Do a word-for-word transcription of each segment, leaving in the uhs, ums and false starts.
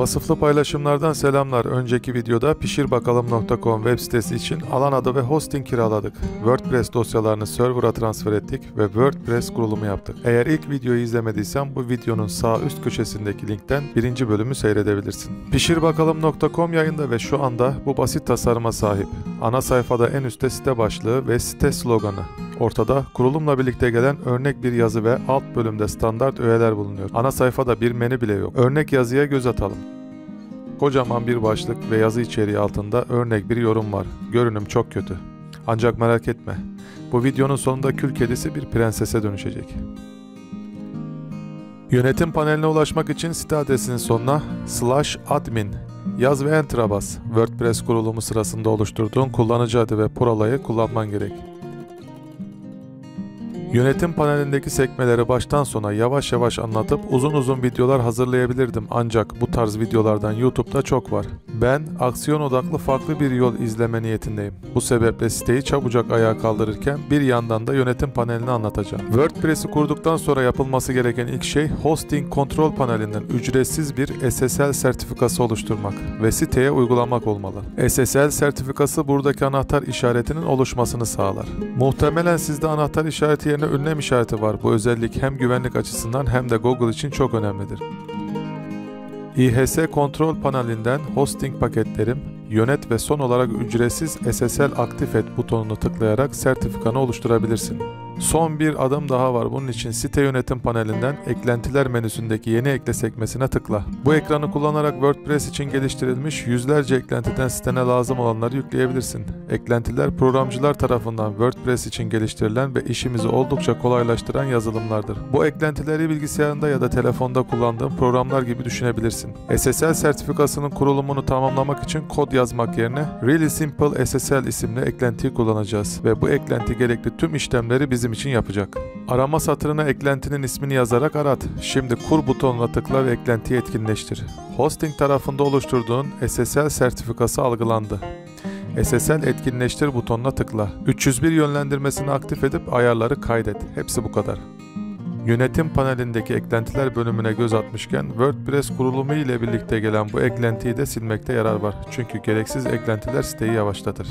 Vasıflı paylaşımlardan selamlar. Önceki videoda pişir bakalım nokta com web sitesi için alan adı ve hosting kiraladık. WordPress dosyalarını server'a transfer ettik ve WordPress kurulumu yaptık. Eğer ilk videoyu izlemediysen bu videonun sağ üst köşesindeki linkten birinci bölümü seyredebilirsin. pişir bakalım nokta com yayında ve şu anda bu basit tasarıma sahip. Ana sayfada en üstte site başlığı ve site sloganı. Ortada kurulumla birlikte gelen örnek bir yazı ve alt bölümde standart öğeler bulunuyor. Ana sayfada bir menü bile yok. Örnek yazıya göz atalım. Kocaman bir başlık ve yazı içeriği altında örnek bir yorum var. Görünüm çok kötü. Ancak merak etme. Bu videonun sonunda kül kedisi bir prensese dönüşecek. Yönetim paneline ulaşmak için site adresinin sonuna slash admin yaz ve enter'a bas. WordPress kurulumu sırasında oluşturduğun kullanıcı adı ve parolayı kullanman gerek. Yönetim panelindeki sekmeleri baştan sona yavaş yavaş anlatıp uzun uzun videolar hazırlayabilirdim ancak bu tarz videolardan YouTube'da çok var. Ben aksiyon odaklı farklı bir yol izleme niyetindeyim. Bu sebeple siteyi çabucak ayağa kaldırırken bir yandan da yönetim panelini anlatacağım. WordPress'i kurduktan sonra yapılması gereken ilk şey hosting kontrol panelinden ücretsiz bir S S L sertifikası oluşturmak ve siteye uygulamak olmalı. S S L sertifikası buradaki anahtar işaretinin oluşmasını sağlar. Muhtemelen sizde anahtar işareti yerine ünlem işareti var. Bu özellik hem güvenlik açısından hem de Google için çok önemlidir. İ H S kontrol panelinden hosting paketlerim, yönet ve son olarak ücretsiz S S L aktif et butonunu tıklayarak sertifikanı oluşturabilirsin. Son bir adım daha var. Bunun için site yönetim panelinden eklentiler menüsündeki yeni ekle sekmesine tıkla. Bu ekranı kullanarak WordPress için geliştirilmiş yüzlerce eklentiden sitene lazım olanları yükleyebilirsin. Eklentiler programcılar tarafından WordPress için geliştirilen ve işimizi oldukça kolaylaştıran yazılımlardır. Bu eklentileri bilgisayarında ya da telefonda kullandığın programlar gibi düşünebilirsin. S S L sertifikasının kurulumunu tamamlamak için kod yazmak yerine Really Simple S S L isimli eklentiyi kullanacağız ve bu eklenti gerekli tüm işlemleri bizim için yapacak. Arama satırına eklentinin ismini yazarak arat. Şimdi kur butonuna tıkla ve eklentiyi etkinleştir. Hosting tarafında oluşturduğun S S L sertifikası algılandı. S S L etkinleştir butonuna tıkla. üç yüz bir yönlendirmesini aktif edip ayarları kaydet. Hepsi bu kadar. Yönetim panelindeki eklentiler bölümüne göz atmışken WordPress kurulumu ile birlikte gelen bu eklentiyi de silmekte yarar var. Çünkü gereksiz eklentiler siteyi yavaşlatır.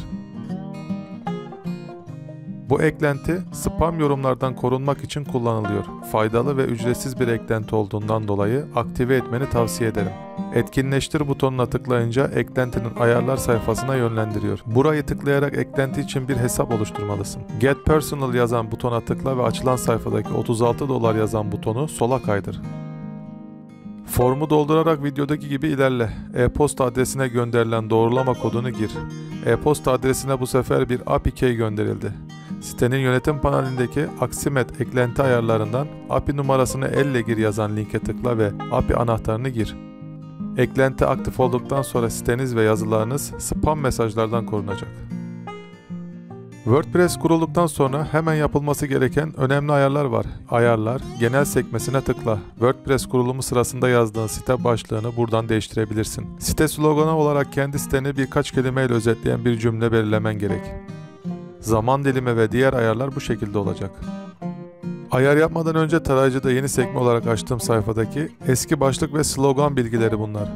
Bu eklenti spam yorumlardan korunmak için kullanılıyor. Faydalı ve ücretsiz bir eklenti olduğundan dolayı aktive etmeni tavsiye ederim. Etkinleştir butonuna tıklayınca eklentinin ayarlar sayfasına yönlendiriyor. Burayı tıklayarak eklenti için bir hesap oluşturmalısın. Get Personal yazan butona tıkla ve açılan sayfadaki otuz altı dolar yazan butonu sola kaydır. Formu doldurarak videodaki gibi ilerle. E-posta adresine gönderilen doğrulama kodunu gir. E-posta adresine bu sefer bir A P I key gönderildi. Sitenin yönetim panelindeki Akismet eklenti ayarlarından A P I numarasını elle gir yazan linke tıkla ve A P I anahtarını gir. Eklenti aktif olduktan sonra siteniz ve yazılarınız spam mesajlardan korunacak. WordPress kurulduktan sonra hemen yapılması gereken önemli ayarlar var. Ayarlar, genel sekmesine tıkla. WordPress kurulumu sırasında yazdığın site başlığını buradan değiştirebilirsin. Site sloganı olarak kendi siteni birkaç kelimeyle özetleyen bir cümle belirlemen gerek. Zaman dilimi ve diğer ayarlar bu şekilde olacak. Ayar yapmadan önce tarayıcıda yeni sekme olarak açtığım sayfadaki eski başlık ve slogan bilgileri bunlar.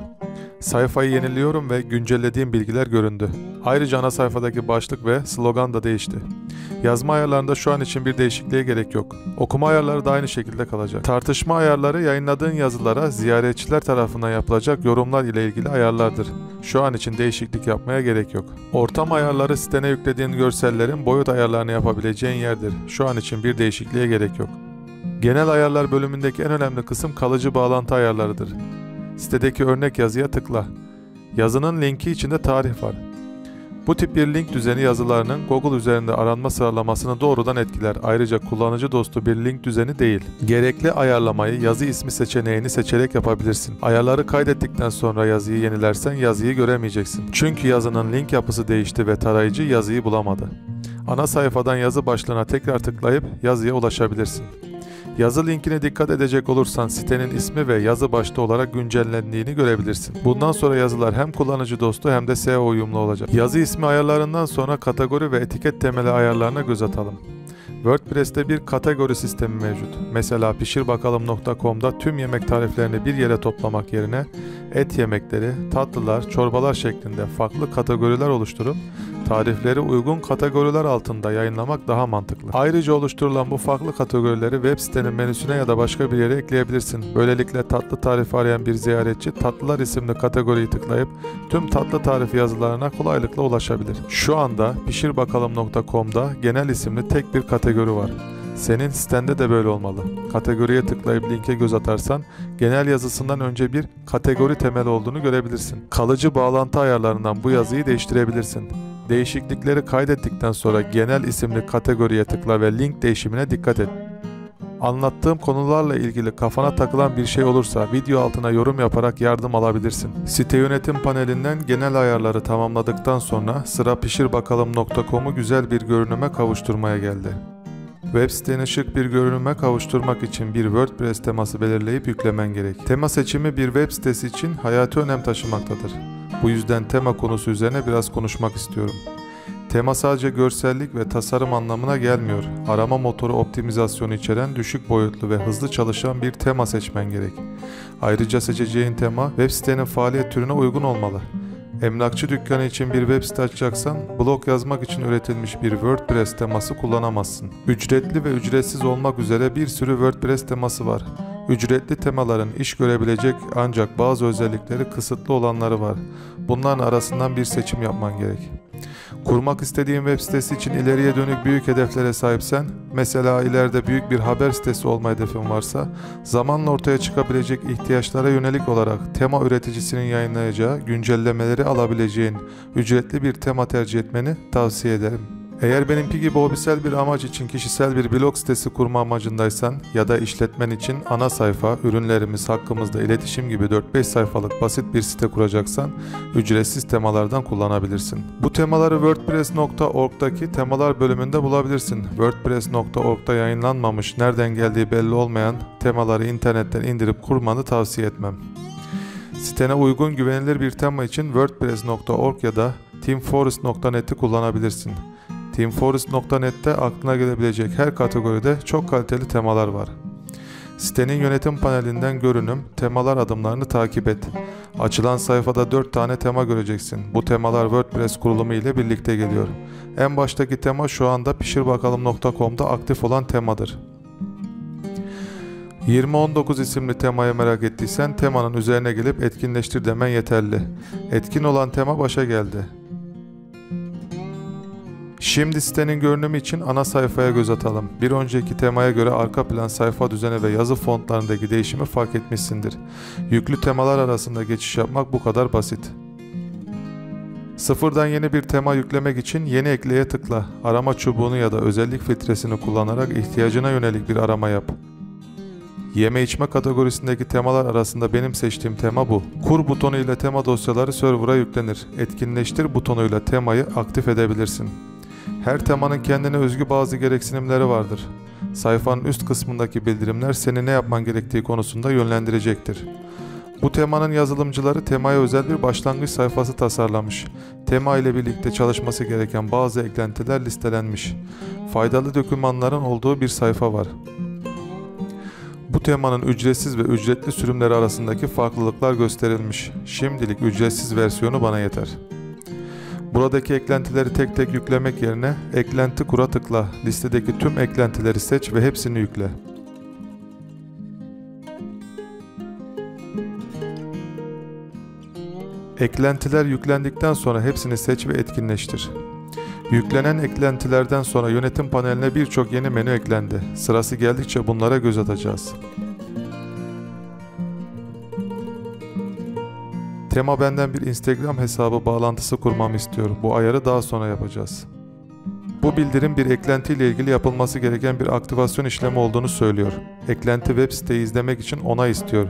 Sayfayı yeniliyorum ve güncellediğim bilgiler göründü. Ayrıca ana sayfadaki başlık ve slogan da değişti. Yazma ayarlarında şu an için bir değişikliğe gerek yok. Okuma ayarları da aynı şekilde kalacak. Tartışma ayarları yayınladığın yazılara ziyaretçiler tarafından yapılacak yorumlar ile ilgili ayarlardır. Şu an için değişiklik yapmaya gerek yok. Ortam ayarları sitene yüklediğin görsellerin boyut ayarlarını yapabileceğin yerdir. Şu an için bir değişikliğe gerek yok. Genel ayarlar bölümündeki en önemli kısım kalıcı bağlantı ayarlarıdır. Sitedeki örnek yazıya tıkla. Yazının linki içinde tarih var. Bu tip bir link düzeni yazılarının Google üzerinde aranma sıralamasını doğrudan etkiler. Ayrıca kullanıcı dostu bir link düzeni değil. Gerekli ayarlamayı yazı ismi seçeneğini seçerek yapabilirsin. Ayarları kaydettikten sonra yazıyı yenilersen yazıyı göremeyeceksin. Çünkü yazının link yapısı değişti ve tarayıcı yazıyı bulamadı. Ana sayfadan yazı başlığına tekrar tıklayıp yazıya ulaşabilirsin. Yazı linkine dikkat edecek olursan sitenin ismi ve yazı başta olarak güncellendiğini görebilirsin. Bundan sonra yazılar hem kullanıcı dostu hem de S E O uyumlu olacak. Yazı ismi ayarlarından sonra kategori ve etiket temeli ayarlarına göz atalım. WordPress'te bir kategori sistemi mevcut. Mesela pişir bakalım nokta com'da tüm yemek tariflerini bir yere toplamak yerine et yemekleri, tatlılar, çorbalar şeklinde farklı kategoriler oluşturup tarifleri uygun kategoriler altında yayınlamak daha mantıklı. Ayrıca oluşturulan bu farklı kategorileri web sitenin menüsüne ya da başka bir yere ekleyebilirsin. Böylelikle tatlı tarifi arayan bir ziyaretçi tatlılar isimli kategoriyi tıklayıp tüm tatlı tarifi yazılarına kolaylıkla ulaşabilir. Şu anda pişir bakalım nokta com'da genel isimli tek bir kategori var. Senin sitende de böyle olmalı. Kategoriye tıklayıp linke göz atarsan genel yazısından önce bir kategori temel olduğunu görebilirsin. Kalıcı bağlantı ayarlarından bu yazıyı değiştirebilirsin. Değişiklikleri kaydettikten sonra genel isimli kategoriye tıkla ve link değişimine dikkat et. Anlattığım konularla ilgili kafana takılan bir şey olursa video altına yorum yaparak yardım alabilirsin. Site yönetim panelinden genel ayarları tamamladıktan sonra sıra pişir bakalım nokta com'u güzel bir görünüme kavuşturmaya geldi. Web siteni şık bir görünüme kavuşturmak için bir WordPress teması belirleyip yüklemen gerek. Tema seçimi bir web sitesi için hayati önem taşımaktadır. Bu yüzden tema konusu üzerine biraz konuşmak istiyorum. Tema sadece görsellik ve tasarım anlamına gelmiyor. Arama motoru optimizasyonu içeren düşük boyutlu ve hızlı çalışan bir tema seçmen gerek. Ayrıca seçeceğin tema web sitenin faaliyet türüne uygun olmalı. Emlakçı dükkanı için bir web site açacaksan, blog yazmak için üretilmiş bir WordPress teması kullanamazsın. Ücretli ve ücretsiz olmak üzere bir sürü WordPress teması var. Ücretli temaların iş görebilecek ancak bazı özellikleri kısıtlı olanları var. Bunların arasından bir seçim yapman gerek. Kurmak istediğin web sitesi için ileriye dönük büyük hedeflere sahipsen, mesela ileride büyük bir haber sitesi olma hedefin varsa, zamanla ortaya çıkabilecek ihtiyaçlara yönelik olarak tema üreticisinin yayınlayacağı güncellemeleri alabileceğin ücretli bir tema tercih etmeni tavsiye ederim. Eğer benimki gibi hobisel bir amaç için kişisel bir blog sitesi kurma amacındaysan ya da işletmen için ana sayfa, ürünlerimiz hakkımızda iletişim gibi dört beş sayfalık basit bir site kuracaksan ücretsiz temalardan kullanabilirsin. Bu temaları wordpress nokta org'daki temalar bölümünde bulabilirsin. wordpress nokta org'da yayınlanmamış, nereden geldiği belli olmayan temaları internetten indirip kurmanı tavsiye etmem. Sitene uygun güvenilir bir tema için wordpress nokta org ya da team forest nokta net'i kullanabilirsin. team forest nokta net'te aklına gelebilecek her kategoride çok kaliteli temalar var. Sitenin yönetim panelinden görünüm, temalar adımlarını takip et. Açılan sayfada dört tane tema göreceksin. Bu temalar WordPress kurulumu ile birlikte geliyor. En baştaki tema şu anda pişir bakalım nokta com'da aktif olan temadır. yirmi on dokuz isimli temayı merak ettiysen temanın üzerine gelip etkinleştir demen yeterli. Etkin olan tema başa geldi. Şimdi sitenin görünümü için ana sayfaya göz atalım. Bir önceki temaya göre arka plan, sayfa düzeni ve yazı fontlarındaki değişimi fark etmişsindir. Yüklü temalar arasında geçiş yapmak bu kadar basit. Sıfırdan yeni bir tema yüklemek için yeni ekleye tıkla. Arama çubuğunu ya da özellik filtresini kullanarak ihtiyacına yönelik bir arama yap. Yeme içme kategorisindeki temalar arasında benim seçtiğim tema bu. Kur butonu ile tema dosyaları server'a yüklenir. Etkinleştir butonu ile temayı aktif edebilirsin. Her temanın kendine özgü bazı gereksinimleri vardır. Sayfanın üst kısmındaki bildirimler seni ne yapman gerektiği konusunda yönlendirecektir. Bu temanın yazılımcıları temaya özel bir başlangıç sayfası tasarlamış. Tema ile birlikte çalışması gereken bazı eklentiler listelenmiş. Faydalı dokümanların olduğu bir sayfa var. Bu temanın ücretsiz ve ücretli sürümleri arasındaki farklılıklar gösterilmiş. Şimdilik ücretsiz versiyonu bana yeter. Buradaki eklentileri tek tek yüklemek yerine eklenti kura tıkla, listedeki tüm eklentileri seç ve hepsini yükle. Eklentiler yüklendikten sonra hepsini seç ve etkinleştir. Yüklenen eklentilerden sonra yönetim paneline birçok yeni menü eklendi. Sırası geldikçe bunlara göz atacağız. Tema benden bir Instagram hesabı bağlantısı kurmamı istiyor. Bu ayarı daha sonra yapacağız. Bu bildirim bir eklentiyle ilgili yapılması gereken bir aktivasyon işlemi olduğunu söylüyor. Eklenti web siteyi izlemek için onay istiyor.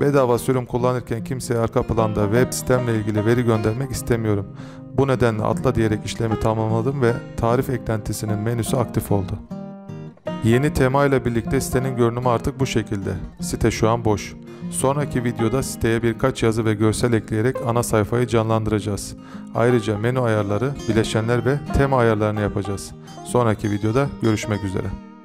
Bedava sürüm kullanırken kimseye arka planda web sitemle ilgili veri göndermek istemiyorum. Bu nedenle atla diyerek işlemi tamamladım ve tarif eklentisinin menüsü aktif oldu. Yeni tema ile birlikte sitenin görünümü artık bu şekilde. Site şu an boş. Sonraki videoda siteye birkaç yazı ve görsel ekleyerek ana sayfayı canlandıracağız. Ayrıca menü ayarları, bileşenler ve tema ayarlarını yapacağız. Sonraki videoda görüşmek üzere.